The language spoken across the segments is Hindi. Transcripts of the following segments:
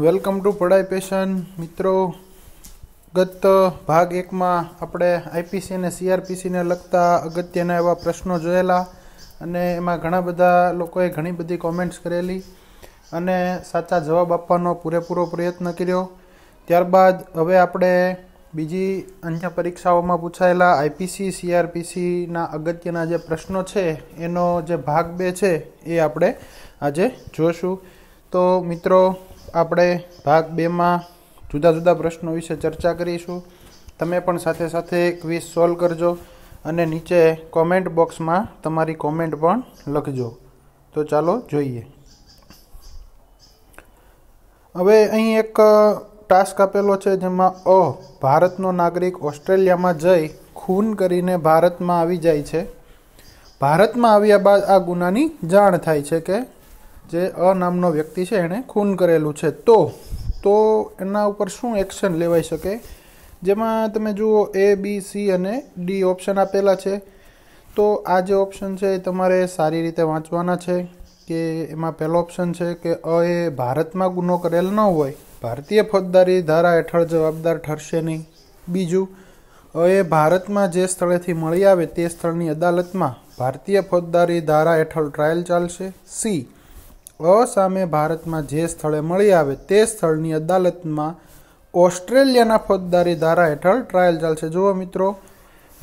वेलकम टू पढ़ाई पैशन। मित्रों, गत भाग एक में आपणे आईपीसी ने सीआरपीसी ने लगता अगत्यना एवा प्रश्नों जोयेला अने एमां घणा बधा लोकोए घणी बधी कॉमेंट्स करेली अने साचा जवाब आपवानो पूरेपूरो प्रयत्न कर्यो। त्यारबाद हवे आपणे बीजी अन्य परीक्षाओमां पूछायेला आईपीसी सीआरपीसी ना अगत्यना जे प्रश्नों छे एनो जे भाग बे छे ए आपणे आजे जोशुं। तो मित्रों, आपणे भाग बे में जुदा जुदा प्रश्नों विषे चर्चा करीशुं। तमे पण साथे साथे क्विज सॉल्व करजो अने नीचे कॉमेंट बॉक्स में तमारी कॉमेंट पण लखजो। तो चालो जोईए। हवे अहीं एक टास्क आपेलो छे जेमां अ भारतनो नागरिक ऑस्ट्रेलिया में जई खून करीने भारत में आवी जाय छे। भारत में आव्या बाद आ गुनानी जाण थाय छे के जे अ नामनो व्यक्ति है एने खून करेलू है। तो एना उपर शू एक्शन लेवाई सके, जेमां तमे जुओ ए बी सी अने डी ऑप्शन आपेला है। तो आ जे ऑप्शन है तमारे सारी रीते वाँचवाना है कि एमां पहलो ऑप्शन है कि अ ए भारत में गुनो करेल न होय, भारतीय फौजदारी धारा हेठळ जवाबदार ठरशे नहीं। बीजू, अ ए भारत में जे स्थळेथी मळी आवे ते स्थळनी अदालत में भारतीय फौजदारी धारा हेठळ ट्रायल चालशे। सी, अ सामे भारत में जे स्थले मळी आवे ते स्थळनी अदालत में ऑस्ट्रेलियाना फौजदारी धारा हेठळ ट्रायल चालशे। जुओ मित्रों,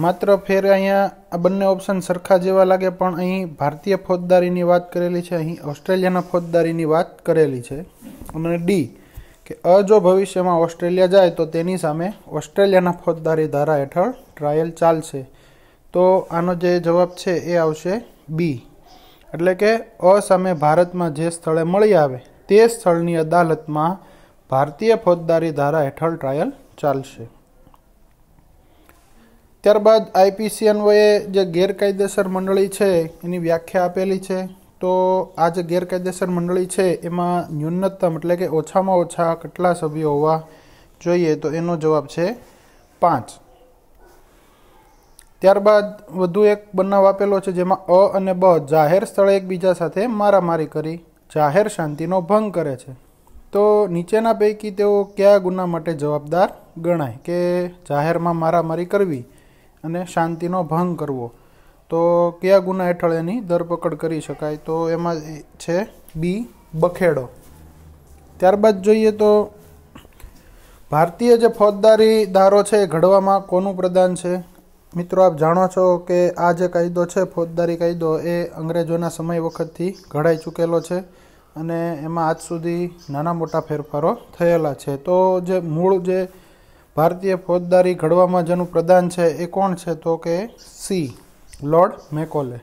मात्र फेर अहींया आ बंने ऑप्शन सरखा जेवा लागे पण अहीं भारतीय फौजदारीनी वात करेली छे, अहीं ऑस्ट्रेलियाना फौजदारीनी वात करेली छे। अने डी के अ जो भविष्य में ऑस्ट्रेलिया जाए तो तेनी सामे ऑस्ट्रेलियाना फौजदारी धारा हेठळ ट्रायल चालशे। तो आनो जे जवाब छे ए आवशे बी, एटले के अ सामे भारत में जे स्थले मळी आवे ते स्थळनी अदालत में भारतीय फौजदारी धारा हेठळ ट्रायल चालशे। त्यारबाद आईपीसी अन्वये जे गैरकायदेसर मंडली है एनी व्याख्या आपेली है। तो आ जे गैरकायदेसर मंडली है एमां न्यूनतम एटले के ओछामां ओछा केटला सभ्यो होवा जोईए? तो एनो जवाब है 5। त्यारबाद वधु एक बनाव आपेलो छे जेमां अ अने ब जाहेर स्थळे एकबीजा साथे मारामारी करी जाहेर शांतिनो भंग करे छे। तो नीचेना पैकी तेओ क्या गुना माटे जवाबदार गणाय के जाहेरमां मारामारी करवी अने शांतिनो भंग करवो? तो क्या गुना हेठळ एनी धरपकड करी शकाय? तो एमां छे बी, बखेड़ो। त्यारबाद जोईए तो भारतीय जे फौजदारी धारो छे घडवामां कोनु प्रदान छे? मित्रों, आप जाणो छो के आ जे कायदो छे फौजदारी कायदो ए अंग्रेजोना समय वखतथी घड़ाई चूकेलो छे अने एमां आज सुधी नाना मोटा फेरफारो थयेला छे। तो जे मूळ जे भारतीय फौजदारी घड़वामां जेनुं प्रदान छे ए कोण छे? तो के सी, लॉर्ड मेकोले।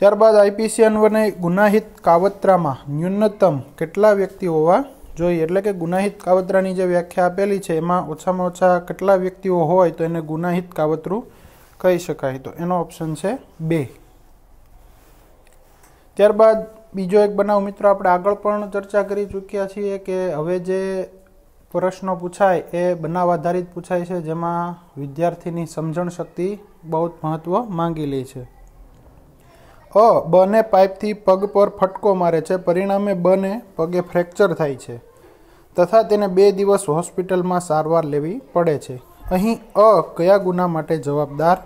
त्यारबाद आईपीसी अन्वये गुनाहित कावतरामां न्यूनतम केटला व्यक्ति होवा जोईए? एटले के गुनाहित कावतरानी जे व्याख्या आपेली छे एमां ओछामां ओछा केटला व्यक्तिओ होय तो एने गुनाहित कावतरू कही शकाय? तो एनो ऑप्शन छे 2। त्यारबाद बीजो एक बनाव मित्रों आपणे आगळ पण चर्चा करी चूक्या छीए के हवे जे प्रश्नो पूछाय ए बनाव आधारित पूछाय छे जेमां विद्यार्थीनी समजण शक्ति बहुत महत्व मांगी લે છે। अ बने पाइपथी पग पर फटको मारे छे, परिणामे बने पगे फ्रेक्चर थाय छे तथा तेने 2 दिवस हॉस्पिटल में सारवार लेवी पड़े छे। अहीं अ कया गुना माटे जवाबदार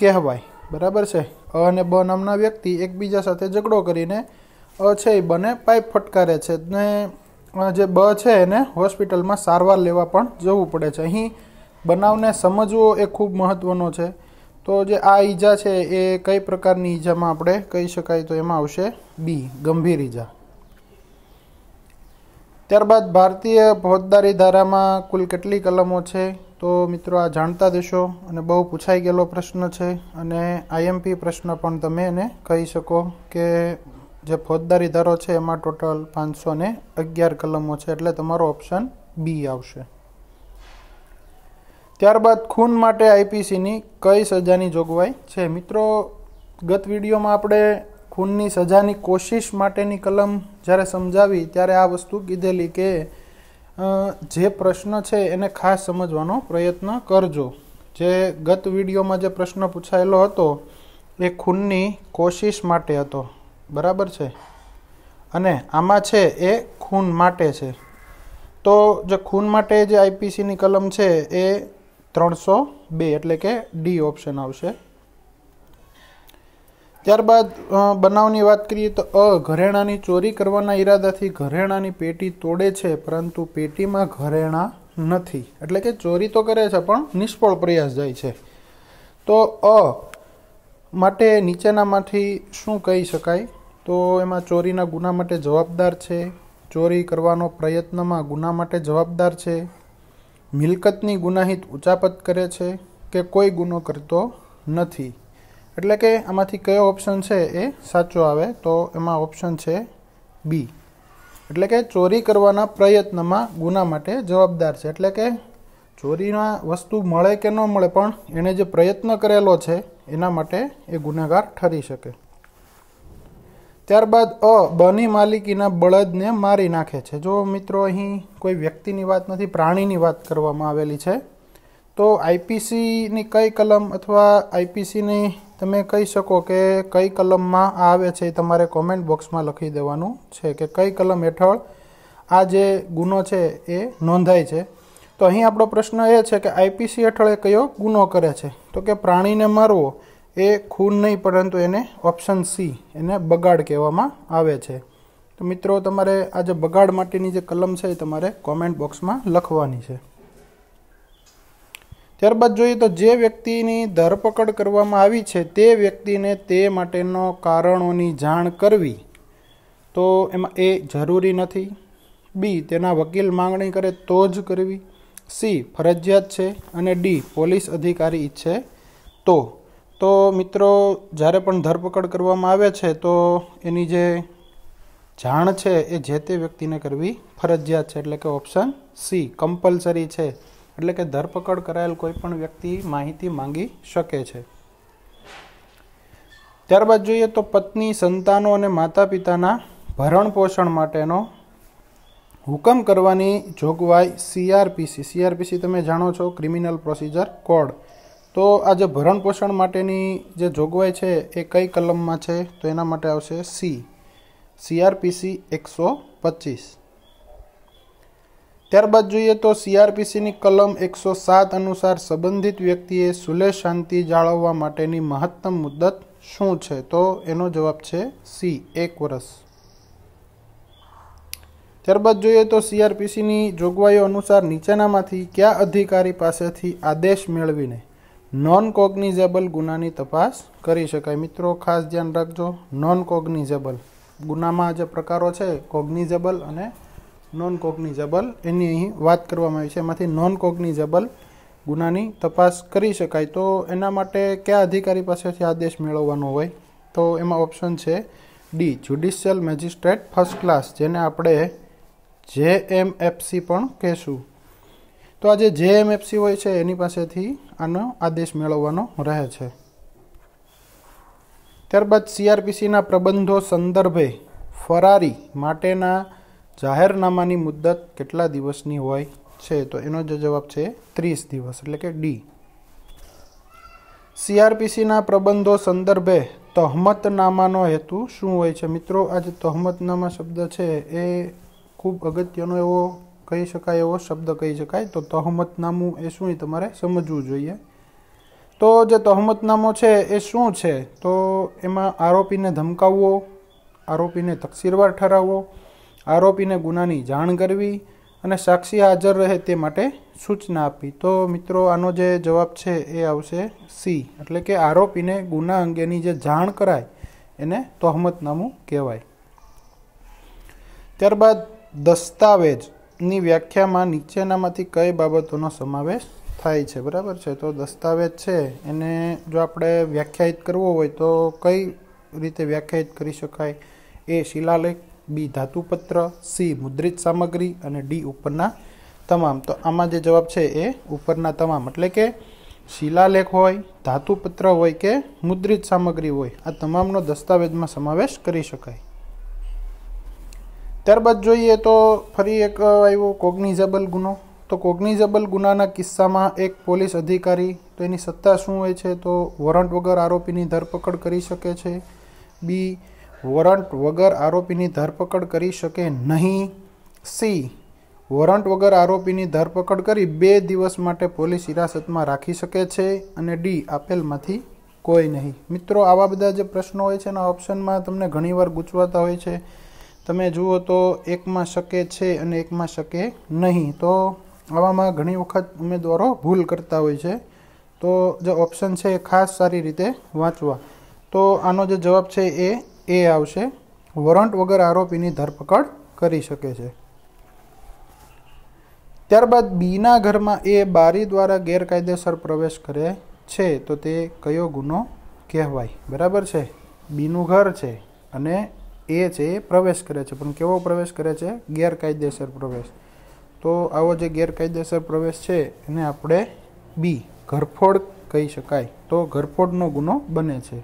कहेवाय? बराबर छे, अ अने ब नामना व्यक्ति एकबीजा साथे झगड़ो करीने अ छे बने पाइप फटकारे छे ने जे ब छे एने हॉस्पिटल में सारवार लेवा पण जवू पड़े छे। अहीं बनावने समजवो ए खूब महत्वनो छे। तो जे आ ईजा है ये कई प्रकार की ईजा में आपणे कही शकाय? तो एमां आवशे बी, गंभीर ईजा। त्यारबाद भारतीय फौजदारी धारा में कुल केटली कलमों छे? तो मित्रों, आ जाणता देशो अने बहु पूछाई गेलो प्रश्न छे अने आईएमपी प्रश्न पण तमे एने कही शको के जे फौजदारी धारो छे एमां टोटल 511 कलमों छे। एटले तमारो ऑप्शन बी आवशे। त्यारबाद खून माटे आईपीसी नी कई सजानी जोगवाई छे? मित्रों, गत विडियो में आपणे खूननी सजानी कोशिश माटेनी कलम ज्यारे समजावी त्यारे आ वस्तु कीधेली के जे प्रश्न छे एने खास समजवानो प्रयत्न करजो। जे गत विडियो में जे प्रश्न पूछायेलो हतो ए खूननी कोशिश माटे हतो, बराबर छे। अने आमा छे ए खून माटे छे। तो जो खून माटे जे आईपीसी नी कलम छे ए 302 एटले के डी ऑप्शन आवशे। त्यारबाद बनावनी बात करिए तो अ घरेणानी चोरी करवाना इरादाथी घरेणानी पेटी तोड़े छे परंतु पेटी में घरेणा नथी, एटले के चोरी तो करे छे पण निष्फळ प्रयास जाय छे। तो अ माटे नीचेनामांथी शुं कही शकाय? तो एमां चोरीना गुना माटे जवाबदार छे, चोरी करवानो प्रयत्नमां गुना माटे जवाबदार छे, मिलकतनी गुनाहित उचापत करे छे के कोई गुनो करतो नथी। एटले के आमांथी कयो ऑप्शन छे ए साचो आवे? तो एमां ऑप्शन छे बी, एटले के चोरी करवाना प्रयत्नमां गुना माटे जवाबदार छे। एटले के चोरीना वस्तु मळे के न मळे पण एणे जे प्रयत्न करेलो छे एना माटे ए गुनागार ठरी शके। त्यारबाद अ बनी मालिकीना बळदने मारी नाखे छे। जो मित्रों अहीं कोई व्यक्तिनी वात नथी, प्राणीनी वात करवामां आवेली छे। तो आईपीसी नी कई कलम अथवा आईपीसी ने तमे कही शको के कई कलम मां आवे छे तमारे कॉमेंट बॉक्स में लखी देवानुं छे के कई कलम हेठळ आ जे गुनो छे ए नोंधाय छे। तो अहीं आपणो प्रश्न ए छे के आईपीसी हेठळ कयो गुनो करे छे? तो के प्राणीने मारवो ए खून नहीं परंतु एने ऑप्शन सी एने बगाड़ कहेवामां आवे छे। तो मित्रों तमारे आज बगाड़ माटेनी जे कलम छे तमारे कॉमेंट बॉक्स में लखवानी छे। त्यारबाद जोईए तो जे व्यक्तिनी धरपकड़ करवामां आवी छे ते व्यक्तिने ते माटेनो कारणोनी जाण करवी। तो एमां ए जरूरी नथी, बी तेना वकील मांगणी करे तो ज करवी, सी फरजियात छे अने डी पोलीस अधिकारी इच्छे तो। तो मित्रों જ્યારે પણ ધરપકડ કરવામાં આવે છે તો એની જે જાણ છે એ જે તે વ્યક્તિને કરવી ફરજિયાત છે, એટલે કે ઓપ્શન સી કમ્પલસરી છે, એટલે કે ધરપકડ કરાયેલ કોઈ પણ વ્યક્તિ માહિતી માંગી શકે છે। ત્યારબાદ જોઈએ તો પત્ની, સંતાનો અને માતા પિતાના ભરણ પોષણ માટેનો હુકમ કરવાની જોગવાઈ CRPC। CRPC તમે જાણો છો, ક્રિમિનલ પ્રોસિજર કોડ। तो आज भरण पोषण माटेनी जे जोगवाई है ये कई कलम में है? तो एना माटे आवशे सी, CRPC 125। त्यारबाद जोईए तो CRPC नी कलम 107 अनुसार संबंधित व्यक्तिए सुले शांति जाळववा माटेनी महत्तम मुद्दत शू है? तो एनो जवाब है सी, 1 वर्ष। त्यारबाद जोईए तो CRPC नी जोगवाईओ अनुसार नीचेनामांथी क्या अधिकारी पासेथी आदेश मेळवीने नॉन कोग्निजेबल गुनानी तपास करी शकाय? मित्रों खास ध्यान रखजो, नॉन कोग्निजेबल गुनामां जे प्रकारो छे कोग्निजेबल अने नॉन कोग्निजेबल एनी अहीं वात करवामां आवी छे। एमांथी नॉन कोग्निजेबल गुनानी तपास करी शकाय तो एना माटे क्या अधिकारी पासेथी आदेश मेळववानो होय? तो एमां ऑप्शन छे D, judicial magistrate first class, जेने आपणे JMFC पण कहीशुं। तो आज JMFC होय छे एनी पासेथी आनो आदेश मेळववानो रहे छे। त्यारबाद CRPC ना प्रबंधों संदर्भे फरारी माटेना जाहेरनामानी मुद्दत केटला दिवसनी होय छे? तो एनो जो जवाब छे 30 दिवस, एटले के डी। CRPC ना प्रबंधों संदर्भे तहमतनामानो हेतु शुं होय छे? मित्रों आज तहमतनामा शब्द छे ए खूब अगत्यनो एवो कही शकाय, एवो शब्द कही शकाय। तो तहमतनामु ए शुं तमारे समजवुं जोईए। तो जे तहमतनामो छे ए शुं छे? तो एमां आरोपीने धमकाववो, आरोपीने तकसीरवार ठराववो, आरोपीने गुनानी जाण करवी अने साक्षी हाजर रहे ते माटे सूचना आपी। तो मित्रों आनो जे जवाब छे ए आवशे सी, एटले के आरोपीने गुना अंगेनी जे जाण कराय एने तहमतनामु कहेवाय। त्यारबाद दस्तावेज ની વ્યાખ્યામાં નીચેનામાંથી કઈ બાબતોનો સમાવેશ થાય છે? બરાબર છે, તો દસ્તાવેજ છે એને જો આપણે વ્યાખ્યાયિત કરવો હોય તો કઈ રીતે વ્યાખ્યાયિત કરી શકાય? એ શિલાલેખ, બી ધાતુપત્ર, સી મુદ્રિત સામગ્રી અને ડી ઉપરના તમામ। તો આમાં જે જવાબ છે એ ઉપરના તમામ, એટલે કે શિલાલેખ હોય, ધાતુપત્ર હોય કે મુદ્રિત સામગ્રી હોય, આ તમામનો દસ્તાવેજમાં સમાવેશ કરી શકાય। ત્યારબાદ જોઈએ તો ફરી એક આવ્યો કોગ્નિઝેબલ ગુનો। તો કોગ્નિઝેબલ ગુનાના કિસ્સામાં એક પોલીસ અધિકારી તો એની સત્તા શું હોય છે? તો વોરંટ વગર આરોપીની ધરપકડ કરી શકે છે, બી વોરંટ વગર આરોપીની ધરપકડ કરી શકે નહીં. સી, વોરંટ વગર આરોપીની ધરપકડ કરી 2 દિવસ માટે પોલીસ હિરાસતમાં રાખી શકે છે. અને ડી, આપેલમાંથી કોઈ નહીં. મિત્રો, આવા બધા જે પ્રશ્નો હોય છે એના ઓપ્શનમાં તમને ઘણીવાર ગૂંચવાતા હોય છે. તમે જુઓ તો એકમાં શકે છે અને એકમાં શકે નહીં, તો આવામાં ઘણી વખત ઉમેદવારો ભૂલ કરતા હોય છે. તો જે ઓપ્શન છે એ ખાસ સારી રીતે વાંચવા. તો આનો જે જવાબ છે એ એ આવશે, વોરંટ વગર આરોપીની ધરપકડ કરી શકે છે. ત્યારબાદ બીના ઘરમાં એ બારી દ્વારા ગેરકાયદેસર પ્રવેશ કરે છે તો તે કયો ગુનો કહેવાય? બરાબર છે, બીનું ઘર છે અને એ છે એ પ્રવેશ કરે છે, પણ કેવો પ્રવેશ કરે છે? ગેરકાયદેસર પ્રવેશ. તો આવો જે ગેરકાયદેસર પ્રવેશ છે એને આપણે બી, ઘરફોડ કહી શકાય. તો ઘરફોડનો ગુનો બને છે.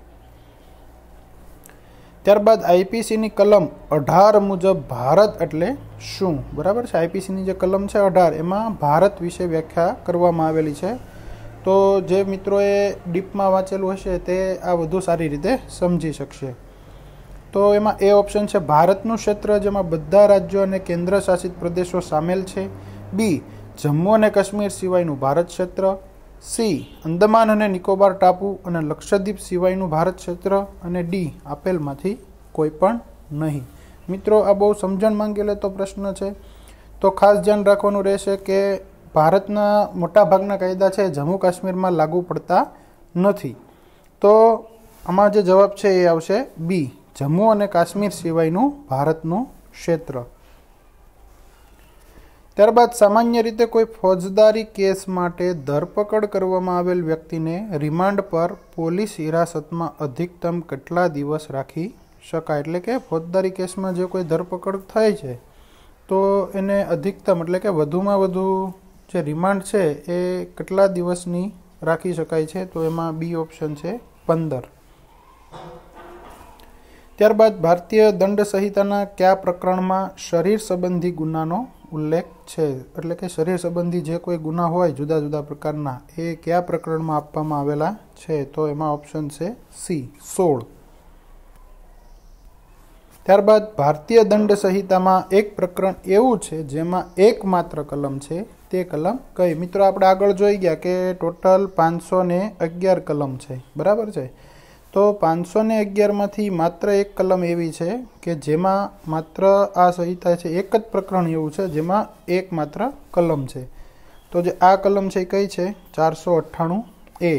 ત્યારબાદ આઈપીસીની કલમ 18 મુજબ ભારત એટલે શું? બરાબર છે, આઈપીસીની જે કલમ છે 18 એમાં ભારત વિશે વ્યાખ્યા કરવામાં આવેલી છે. તો જે મિત્રોએ ડીપમાં વાંચેલું હશે તે આ વધુ સારી રીતે સમજી શકશે. તો એમાં એ ઓપ્શન છે, ભારતનું ક્ષેત્ર જેમાં બધા રાજ્યો અને કેન્દ્ર શાસિત પ્રદેશો સામેલ છે. બી, જમ્મુ અને કાશ્મીર સિવાયનું ભારત ક્ષેત્ર. સી, અંદમાન અને નિકોબાર ટાપુ અને લક્ષદ્વીપ સિવાયનું ભારત ક્ષેત્ર. અને ડી, આપેલમાંથી કોઈ પણ નહીં. મિત્રો, આ બહુ સમજણ માંગેલો તો પ્રશ્ન છે, તો ખાસ ધ્યાન રાખવાનું રહેશે કે ભારતના મોટાભાગના કાયદા છે જમ્મુ કાશ્મીરમાં લાગુ પડતા નથી. તો આમાં જે જવાબ છે એ આવશે બી, જમ્મુ અને કાશ્મીર સિવાયનું ભારતનું ક્ષેત્ર. ત્યારબાદ સામાન્ય રીતે કોઈ ફોજદારી કેસ માટે ધરપકડ કરવામાં આવેલ વ્યક્તિને રિમાન્ડ પર પોલીસ હિરાસતમાં અધિકતમ કેટલા દિવસ રાખી શકાય? એટલે કે ફોજદારી કેસમાં જે કોઈ ધરપકડ થાય છે તો એને અધિકતમ એટલે કે વધુમાં વધુ જે રિમાન્ડ છે એ કેટલા દિવસની રાખી શકાય છે? તો એમાં બી ઓપ્શન છે 15. ત્યારબાદ ભારતીય દંડ સંહિતાના કયા પ્રકરણમાં શરીર સંબંધી ગુનાનો ઉલ્લેખ છે? એટલે કે શરીર સંબંધી જે કોઈ ગુના હોય જુદા જુદા પ્રકારના એ કયા પ્રકરણમાં આપવામાં આવેલા છે? તો એમાં ઓપ્શન છે સી, 16. ત્યારબાદ ભારતીય દંડ સંહિતામાં એક પ્રકરણ એવું છે જેમાં એકમાત્ર કલમ છે, તે કલમ કઈ? મિત્રો, આપણે આગળ જોઈ ગયા કે ટોટલ 511 કલમ છે. બરાબર છે, તો 511માંથી માત્ર એક કલમ એવી છે કે જેમાં માત્ર આ સંહિતા છે, એક જ પ્રકરણ એવું છે જેમાં એક માત્ર કલમ છે. તો જે આ કલમ છે એ કઈ છે? 498A.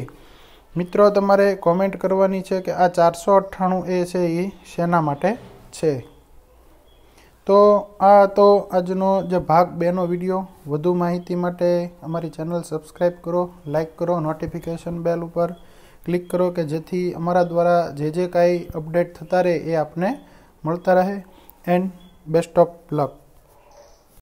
મિત્રો, તમારે કોમેન્ટ કરવાની છે કે આ 498A છે એ શેના માટે છે. તો આ તો આજનો જે ભાગ 2નો વિડીયો. વધુ માહિતી માટે અમારી ચેનલ સબસ્ક્રાઈબ કરો, લાઇક કરો, નોટિફિકેશન બેલ ઉપર ક્લિક કરો કે જેથી અમારા દ્વારા જે કાંઈ અપડેટ થતા રહે એ આપને મળતા રહે. And best of luck.